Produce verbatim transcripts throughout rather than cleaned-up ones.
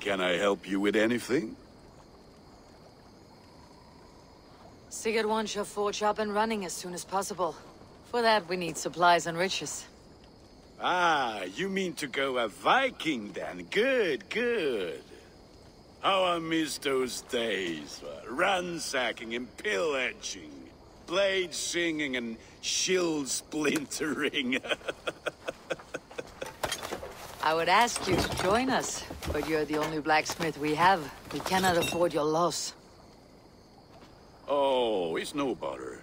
Can I help you with anything? Sigurd wants your forge up and running as soon as possible. For that, we need supplies and riches. Ah, you mean to go a Viking then? Good, good. How I miss those days. Ransacking and pillaging. Blade singing and shield splintering. I would ask you to join us, but you're the only blacksmith we have. We cannot afford your loss. Oh, it's no bother.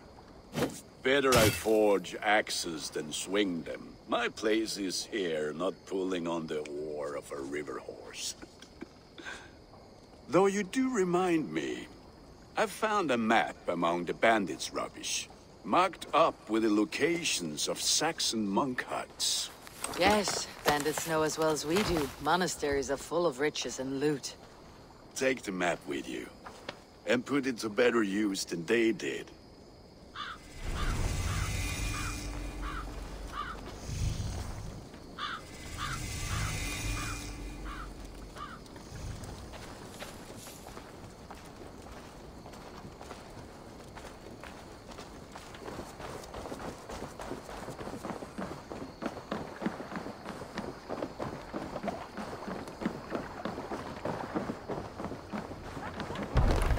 Better I forge axes than swing them. My place is here, not pulling on the oar of a river horse. Though you do remind me, I found a map among the bandits' rubbish, marked up with the locations of Saxon monk huts. Yes, bandits know as well as we do. Monasteries are full of riches and loot. Take the map with you, and put it to better use than they did.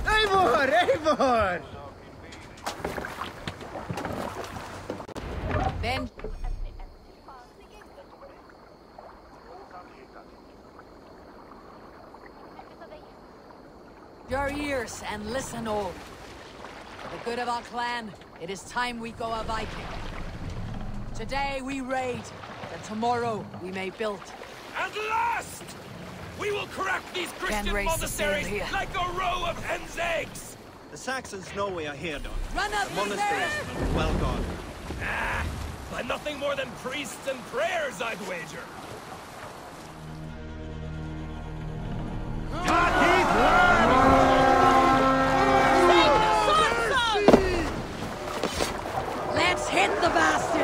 Eivor! Ben... Your ears and listen all. For the good of our clan, it is time we go a Viking. Today we raid, and tomorrow we may build. At last! We will crack these Christian monasteries like a row of hen's eggs! The Saxons know we are here, Don. Run up, the monasteries are well gone. Ah, but nothing more than priests and prayers, I'd wager. Let's hit the bastards!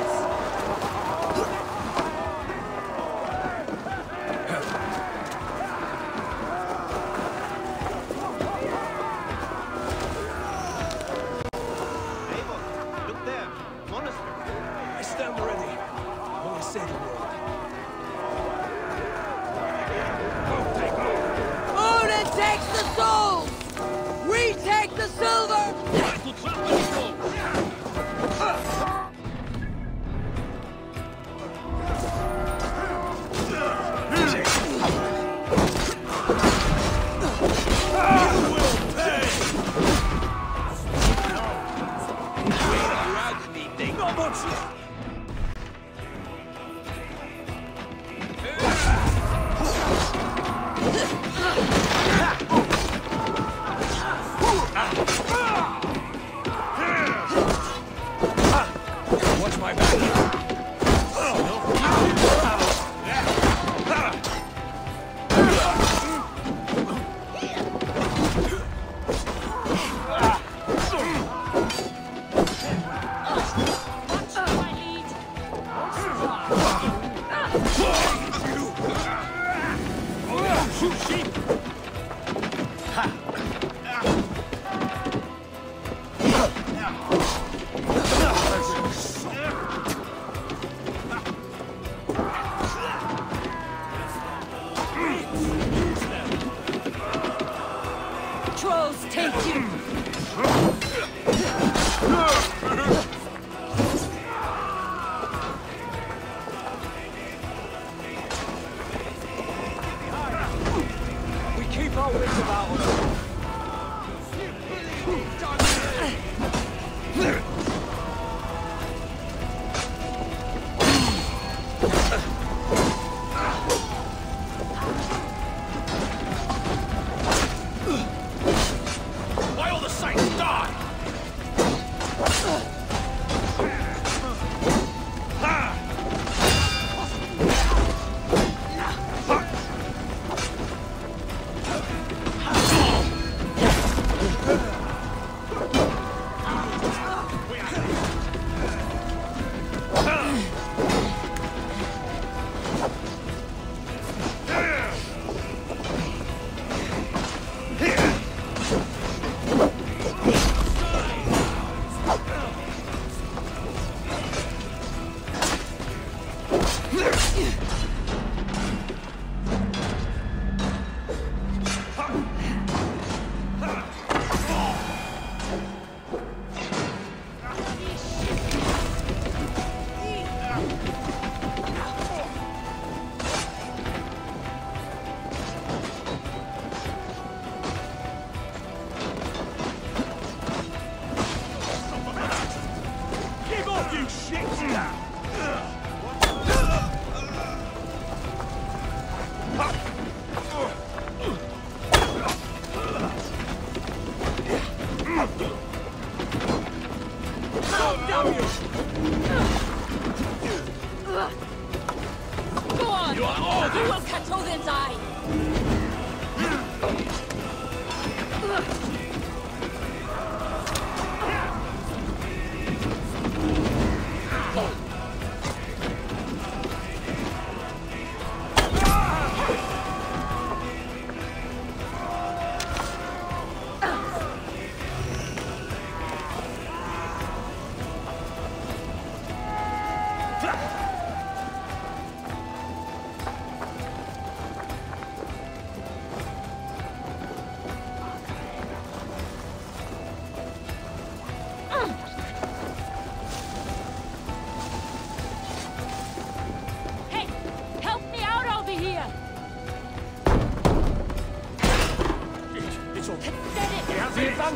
Why all the sights die?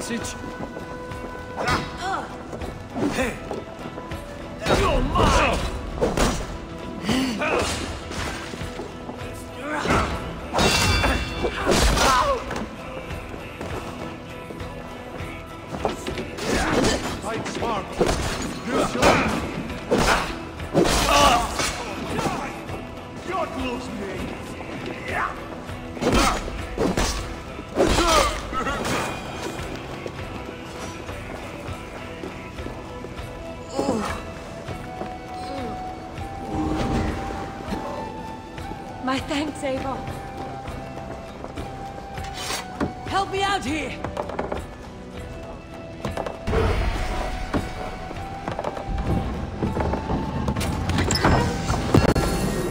Advantage. Thanks, Eivor. Help me out here!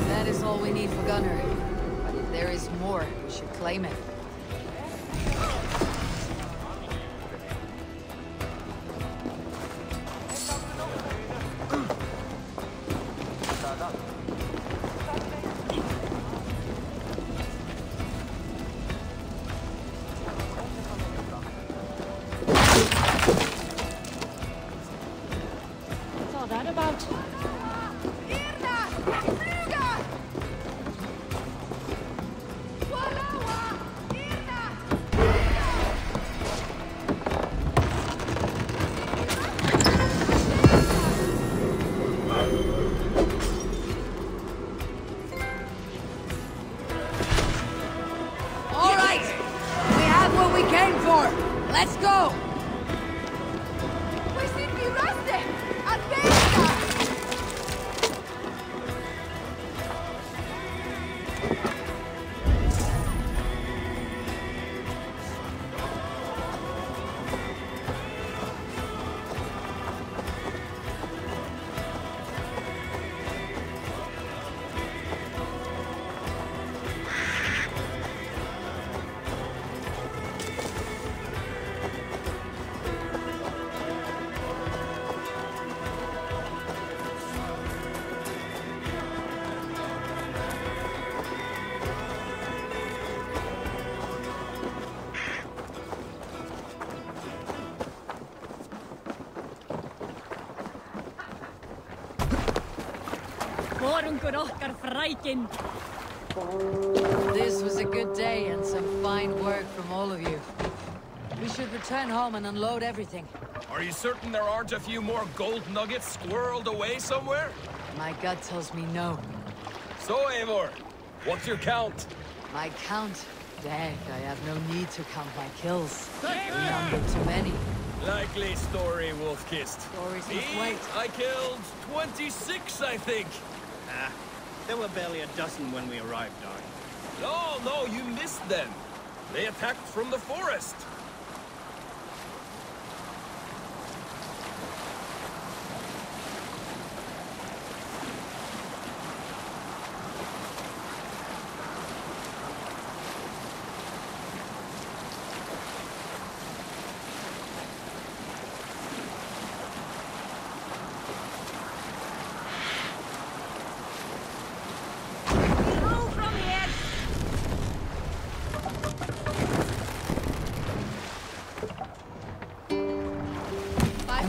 That is all we need for Gunnar. But if there is more, we should claim it. This was a good day and some fine work from all of you. We should return home and unload everything. Are you certain there aren't a few more gold nuggets squirreled away somewhere? My gut tells me no. So, Eivor, what's your count? My count? Dak, I have no need to count my kills. Not too many. Likely story, Wolfkist. Stories must wait. I killed twenty-six, I think. Nah. There were barely a dozen when we arrived, Dak. No, no, you missed them. They attacked from the forest.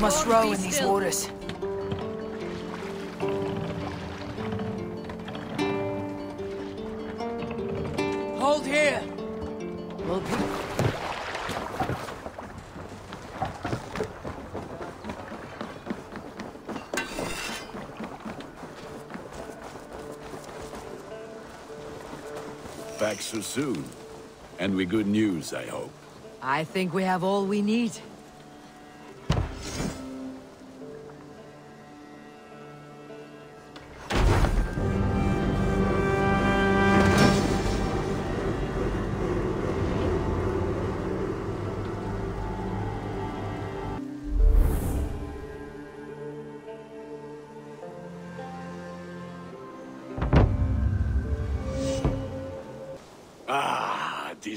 must row in these waters. Hold here. We'll be... Back so soon. And with good news, I hope. I think we have all we need.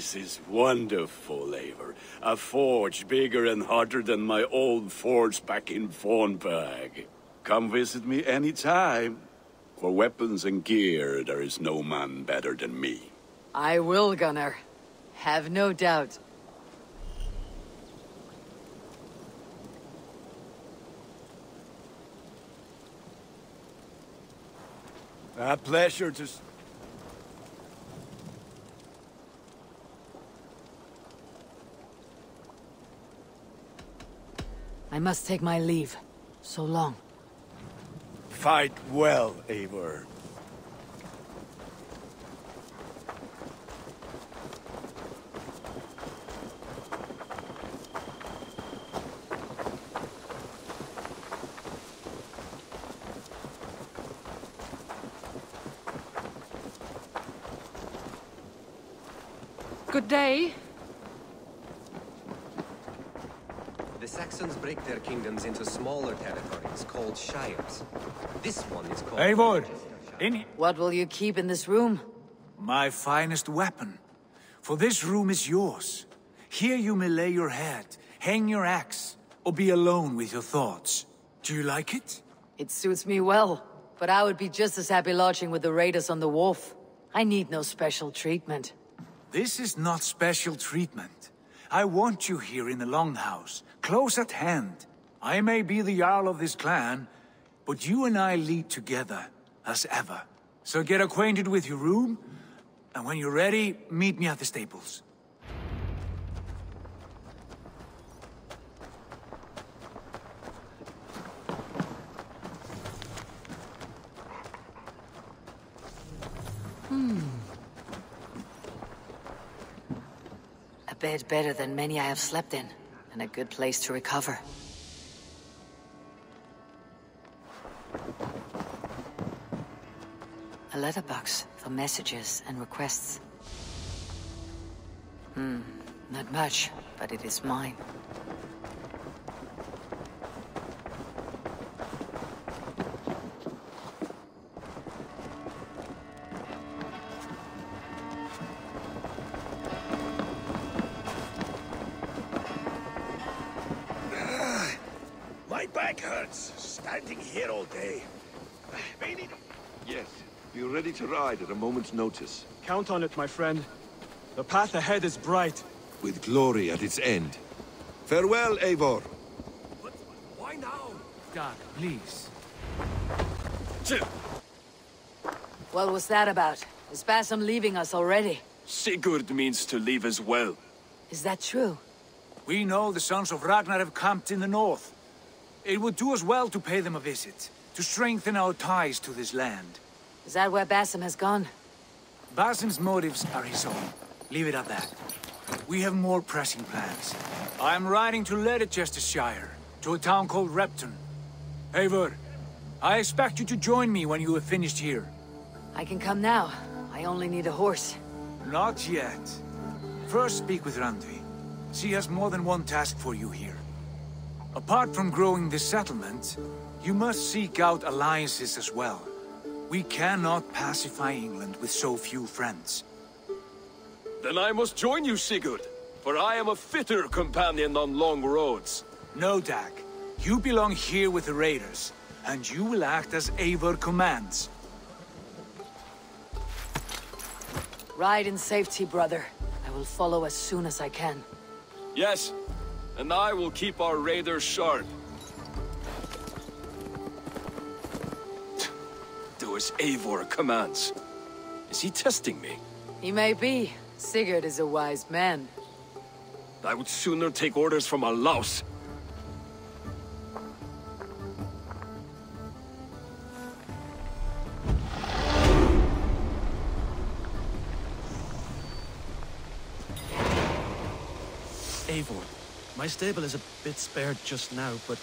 This is wonderful, Eivor. A forge bigger and hotter than my old forge back in Vornberg. Come visit me any time. For weapons and gear, there is no man better than me. I will, Gunnar. Have no doubt. A pleasure to... I must take my leave. So long. Fight well, Eivor. Good day. Saxons break their kingdoms into smaller territories called shires. This one is called... Eivor! In... What will you keep in this room? My finest weapon. For this room is yours. Here you may lay your head, hang your axe, or be alone with your thoughts. Do you like it? It suits me well, but I would be just as happy lodging with the raiders on the wharf. I need no special treatment. This is not special treatment. I want you here in the Longhouse, close at hand. I may be the Jarl of this clan, but you and I lead together, as ever. So get acquainted with your room, and when you're ready, meet me at the stables. Hmm. Bed better than many I have slept in, and a good place to recover. A letterbox for messages and requests. Hmm, not much, but it is mine. To ride at a moment's notice. Count on it, my friend. The path ahead is bright. With glory at its end. Farewell, Eivor. But why now? Dak, please. What was that about? Is Basim leaving us already? Sigurd means to leave as well. Is that true? We know the sons of Ragnar have camped in the north. It would do us well to pay them a visit, to strengthen our ties to this land. Is that where Basim has gone? Basim's motives are his own. Leave it at that. We have more pressing plans. I am riding to Leicestershire, to a town called Repton. Eivor, I expect you to join me when you have finished here. I can come now. I only need a horse. Not yet. First speak with Randvi. She has more than one task for you here. Apart from growing this settlement, you must seek out alliances as well. We cannot pacify England with so few friends. Then I must join you, Sigurd, for I am a fitter companion on long roads. No, Dak. You belong here with the raiders, and you will act as Eivor commands. Ride in safety, brother. I will follow as soon as I can. Yes, and I will keep our raiders sharp. as Eivor commands. Is he testing me? He may be. Sigurd is a wise man. I would sooner take orders from a louse. Eivor, my stable is a bit spared just now, but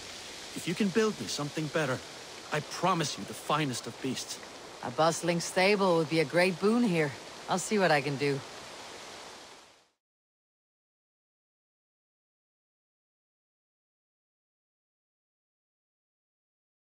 if you can build me something better, I promise you the finest of beasts. A bustling stable would be a great boon here. I'll see what I can do.